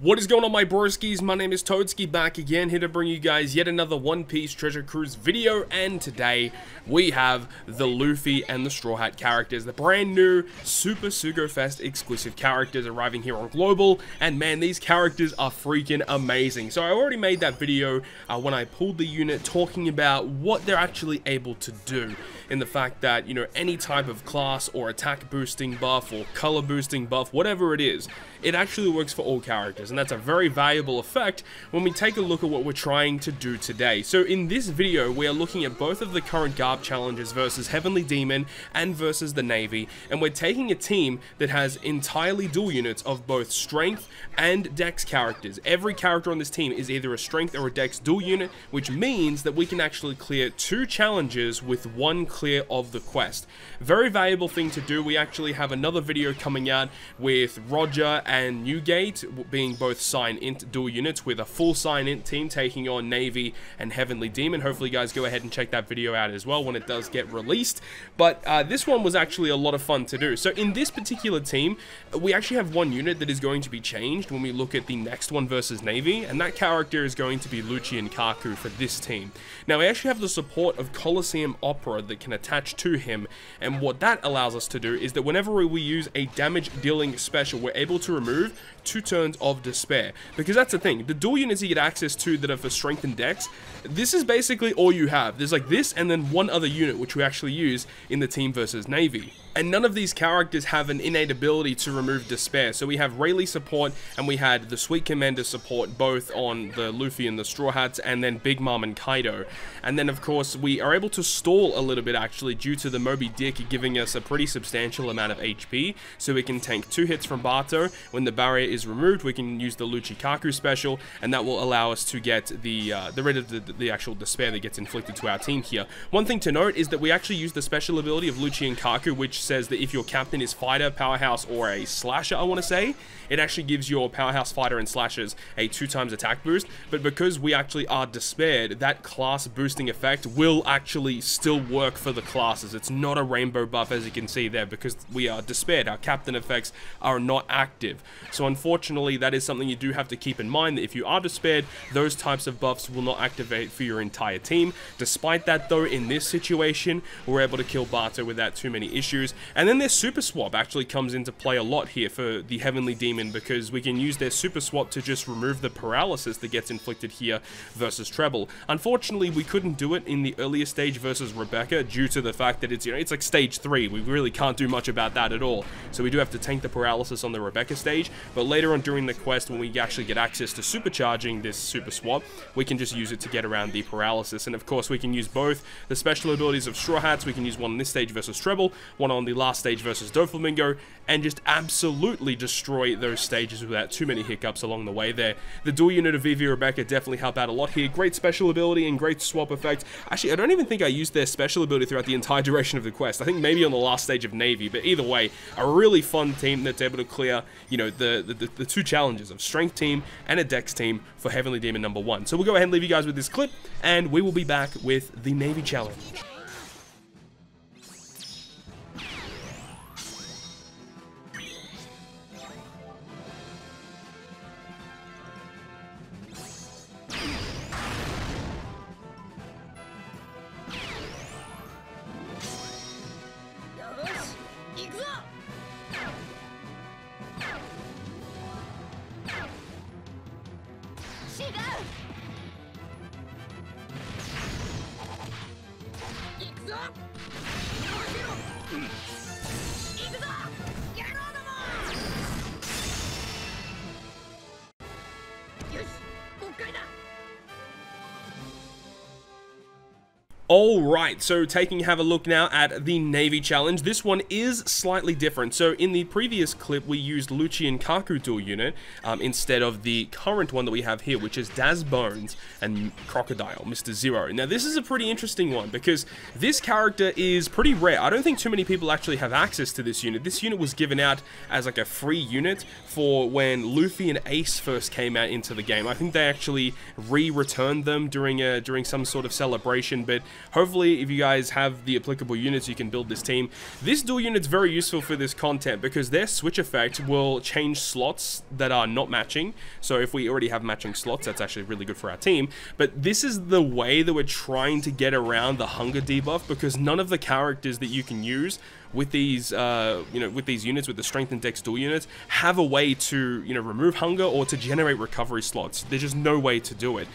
What is going on, my broskies? My name is Toadski, back again, here to bring you guys yet another One Piece Treasure Cruise video, and today we have the Luffy and the Straw Hat characters, the brand new Super Sugo Fest exclusive characters arriving here on Global, and man, these characters are freaking amazing. So I already made that video when I pulled the unit, talking about what they're actually able to do, in the fact that, you know, any type of class or attack boosting buff or color boosting buff, whatever it is, it actually works for all characters, and that's a very valuable effect when we take a look at what we're trying to do today. So in this video, we are looking at both of the current Garb challenges versus Heavenly Demon and versus the Navy, and we're taking a team that has entirely dual units of both Strength and Dex characters. Every character on this team is either a Strength or a Dex dual unit, which means that we can actually clear two challenges with one clear of the quest. Very valuable thing to do. We actually have another video coming out with Roger and Newgate being both sign-int dual units, with a full sign-int team taking on Navy and Heavenly Demon. Hopefully you guys go ahead and check that video out as well when it does get released. But this one was actually a lot of fun to do. So in this particular team, we actually have one unit that is going to be changed when we look at the next one versus Navy, and that character is going to be Luchi and Kaku for this team. Now we actually have the support of Colosseum Opera that can attach to him, and what that allows us to do is that whenever we use a damage dealing special, we're able to remove 2 turns of Despair, because that's the thing, the dual units you get access to that are for Strength and Dex, this is basically all you have. There's like this and then one other unit which we actually use in the team versus Navy, and none of these characters have an innate ability to remove Despair. So we have Rayleigh support, and we had the Sweet Commander support both on the Luffy and the Straw Hats, and then Big Mom and Kaido, and then of course we are able to stall a little bit actually due to the Moby Dick giving us a pretty substantial amount of HP, so we can tank 2 hits from Barta. When the barrier is removed, we can use the Luchi Kaku special, and that will allow us to get the rid of the actual Despair that gets inflicted to our team here. One thing to note is that we actually use the special ability of Luchi and Kaku, which says that if your captain is fighter, powerhouse, or a slasher, I want to say, it actually gives your powerhouse, fighter, and slashers a 2x attack boost. But because we actually are Despaired, that class boosting effect will actually still work for the classes. It's not a rainbow buff, as you can see there, because we are Despaired. Our captain effects are not active. So unfortunately, that is something you do have to keep in mind, that if you are Despaired, those types of buffs will not activate for your entire team. Despite that though, in this situation, we're able to kill Barta without too many issues. And then their super swap actually comes into play a lot here for the Heavenly Demon, because we can use their super swap to just remove the paralysis that gets inflicted here versus Treble. Unfortunately, we couldn't do it in the earlier stage versus Rebecca due to the fact that it's, you know, it's like stage 3. We really can't do much about that at all. So we do have to tank the paralysis on the Rebecca stage, but later on during the quest, when we actually get access to supercharging this super swap, we can just use it to get around the paralysis. And of course, we can use both the special abilities of Straw Hats. We can use one on this stage versus Treble, one on the last stage versus Dove Flamingo, and just absolutely destroy those stages without too many hiccups along the way there. The dual unit of Vivi and Rebecca definitely help out a lot here. Great special ability and great swap effect. Actually, I don't even think I used their special ability throughout the entire duration of the quest. I think maybe on the last stage of Navy, but either way, a really fun team that's able to clear, you know, the 2 challenges of Strength team and a Dex team for Heavenly Demon number 1. So we'll go ahead and leave you guys with this clip, and we will be back with the Navy challenge. Alright, so have a look now at the Navy challenge. This one is slightly different. So in the previous clip, we used Luchi and Kaku dual unit instead of the current one that we have here, which is Daz Bones and Crocodile, Mr. Zero. Now, this is a pretty interesting one because this character is pretty rare. I don't think too many people actually have access to this unit. This unit was given out as like a free unit for when Luffy and Ace first came out into the game. I think they actually re-returned them during some sort of celebration, but hopefully, if you guys have the applicable units, you can build this team. This dual unit's very useful for this content because their switch effect will change slots that are not matching. So if we already have matching slots, that's actually really good for our team. But this is the way that we're trying to get around the hunger debuff, because none of the characters that you can use with these, with these units, with the Strength and Dex dual units, have a way to, remove hunger or to generate recovery slots. There's just no way to do it.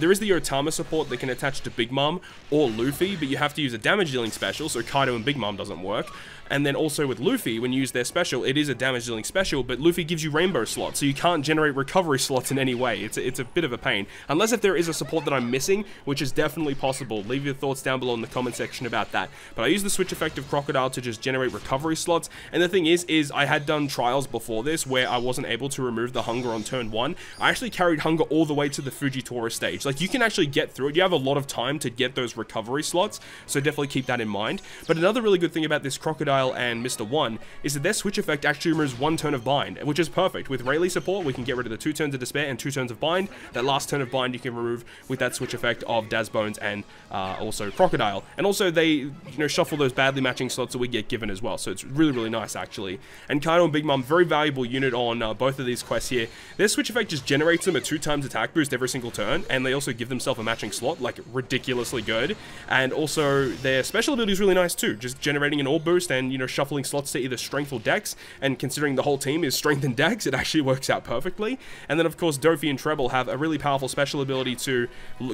There is the Otama support that can attach to Big Mom or Luffy, but you have to use a damage dealing special, so Kaido and Big Mom doesn't work. And then also with Luffy, when you use their special, it is a damage dealing special, but Luffy gives you rainbow slots, so you can't generate recovery slots in any way. It's a bit of a pain. Unless if there is a support that I'm missing, which is definitely possible. Leave your thoughts down below in the comment section about that. But I use the switch effect of Crocodile to just generate recovery slots. And the thing is I had done trials before this where I wasn't able to remove the hunger on turn one. I actually carried hunger all the way to the Fujitora stage. Like, you can actually get through it. You have a lot of time to get those recovery slots, so definitely keep that in mind. But another really good thing about this Crocodile and Mr. One is that their switch effect actually removes one turn of bind, which is perfect. With Rayleigh support, we can get rid of the 2 turns of despair and 2 turns of bind. That last turn of bind you can remove with that switch effect of Daz Bones and also Crocodile. And also they shuffle those badly matching slots that we get given as well. So it's really, really nice actually. And Kaido and Big Mom, very valuable unit on both of these quests here. Their switch effect just generates them a 2 times attack boost every single turn, and they also give themselves a matching slot, like ridiculously good. And also their special ability is really nice too, just generating an orb boost and shuffling slots to either Strength or Dex, and considering the whole team is Strength and Dex, it actually works out perfectly. And then of course Dofie and Treble have a really powerful special ability to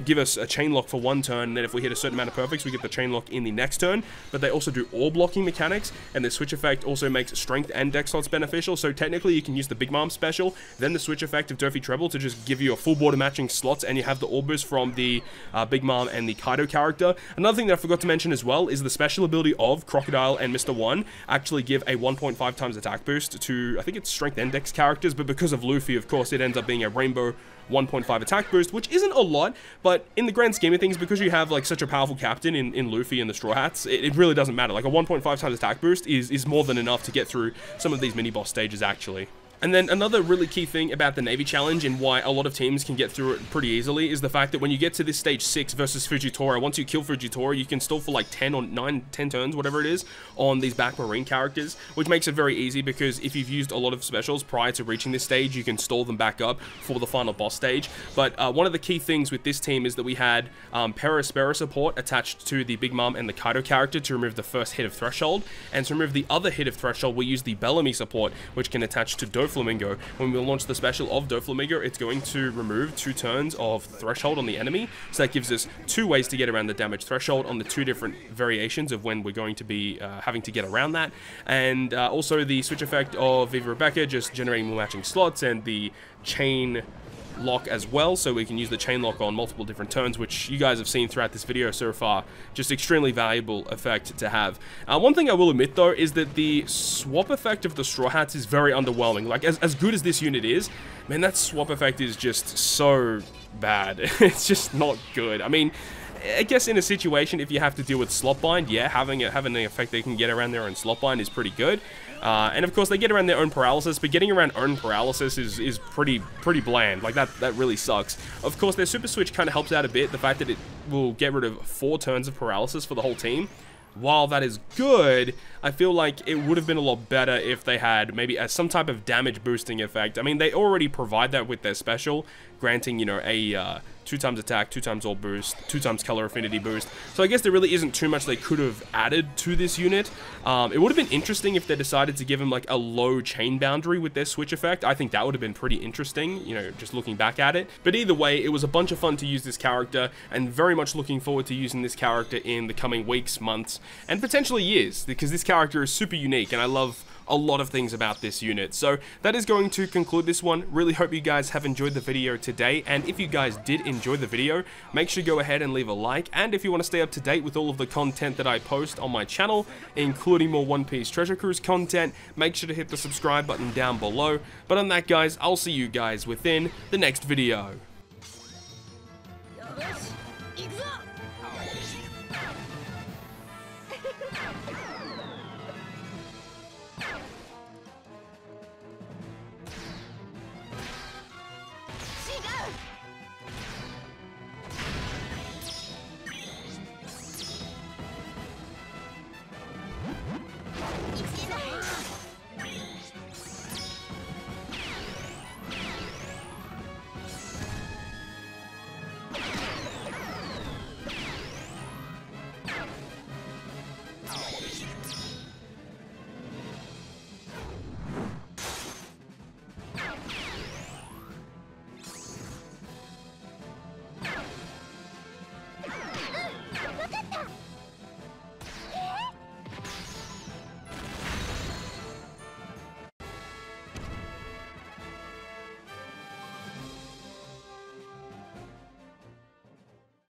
give us a chain lock for 1 turn, and then if we hit a certain amount of perfects we get the chain lock in the next turn. But they also do all blocking mechanics, and the switch effect also makes Strength and Dex slots beneficial, so technically you can use the Big Mom special, then the switch effect of Dofie Treble to just give you a full board of matching slots, and you have the orb boost from the Big Mom and the Kaido character. Another thing that I forgot to mention as well is the special ability of Crocodile and Mr. One actually give a 1.5 times attack boost to, I think it's Strength and Dex characters, but because of Luffy, of course, it ends up being a rainbow 1.5 attack boost, which isn't a lot, but in the grand scheme of things, because you have like such a powerful captain in Luffy and the Straw Hats, it really doesn't matter. Like a 1.5 times attack boost is more than enough to get through some of these mini boss stages actually. And then another really key thing about the Navy Challenge and why a lot of teams can get through it pretty easily is the fact that when you get to this stage 6 versus Fujitora, once you kill Fujitora, you can stall for like 10 or 9, 10 turns, whatever it is, on these back marine characters, which makes it very easy because if you've used a lot of specials prior to reaching this stage, you can stall them back up for the final boss stage. But one of the key things with this team is that we had Pera-Spera support attached to the Big Mom and the Kaido character to remove the first hit of Threshold, and to remove the other hit of Threshold, we use the Bellamy support, which can attach to Dove Flamingo. When we launch the special of Dove Flamingo, it's going to remove 2 turns of Threshold on the enemy, so that gives us 2 ways to get around the damage threshold on the 2 different variations of when we're going to be having to get around that. And also the switch effect of Vivi Rebecca just generating more matching slots, and the chain lock as well, so we can use the chain lock on multiple different turns, which you guys have seen throughout this video so far. Just extremely valuable effect to have. One thing I will admit though is that the swap effect of the Straw Hats is very underwhelming. Like, as good as this unit is, man, that swap effect is just so bad. It's just not good. I mean, I guess in a situation if you have to deal with slot bind, yeah, having an effect they can get around their own slot bind is pretty good. And of course they get around their own paralysis, but getting around own paralysis is pretty bland. Like that really sucks. Of course their super switch kind of helps out a bit, the fact that it will get rid of 4 turns of paralysis for the whole team. While that is good, I feel like it would have been a lot better if they had maybe some type of damage boosting effect. I mean, they already provide that with their special, granting, a 2 times attack, 2 times orb boost, 2 times color affinity boost. So I guess there really isn't too much they could have added to this unit. It would have been interesting if they decided to give him like a low chain boundary with their switch effect. I think that would have been pretty interesting, just looking back at it. But either way, it was a bunch of fun to use this character, and very much looking forward to using this character in the coming weeks, months, and potentially years, because this character is super unique, and I love a lot of things about this unit. So that is going to conclude this one. Really hope you guys have enjoyed the video today, and if you guys did enjoy the video, make sure you go ahead and leave a like, and if you want to stay up to date with all of the content that I post on my channel, including more One Piece Treasure Cruise content, make sure to hit the subscribe button down below. But on that guys, I'll see you guys within the next video.